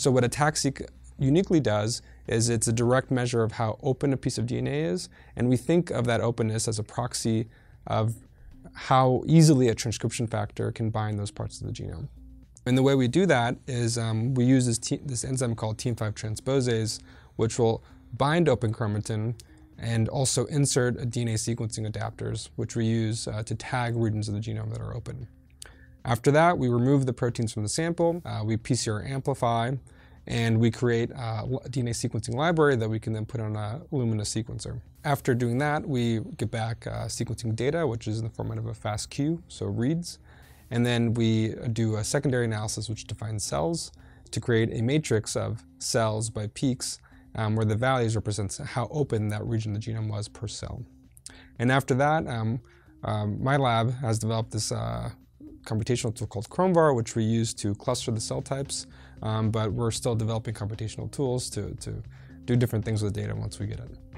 So what ATAC-seq uniquely does is it's a direct measure of how open a piece of DNA is, and we think of that openness as a proxy of how easily a transcription factor can bind those parts of the genome. And the way we do that is we use this enzyme called Tn5 transposase, which will bind open chromatin and also insert a DNA sequencing adapters, which we use to tag regions of the genome that are open. After that, we remove the proteins from the sample, we PCR amplify, and we create a DNA sequencing library that we can then put on a Illumina sequencer. After doing that, we get back sequencing data, which is in the format of a FASTQ, so reads, and then we do a secondary analysis which defines cells to create a matrix of cells by peaks where the values represent how open that region of the genome was per cell. And after that, my lab has developed this computational tool called ChromVar, which we use to cluster the cell types, but we're still developing computational tools to do different things with the data once we get it.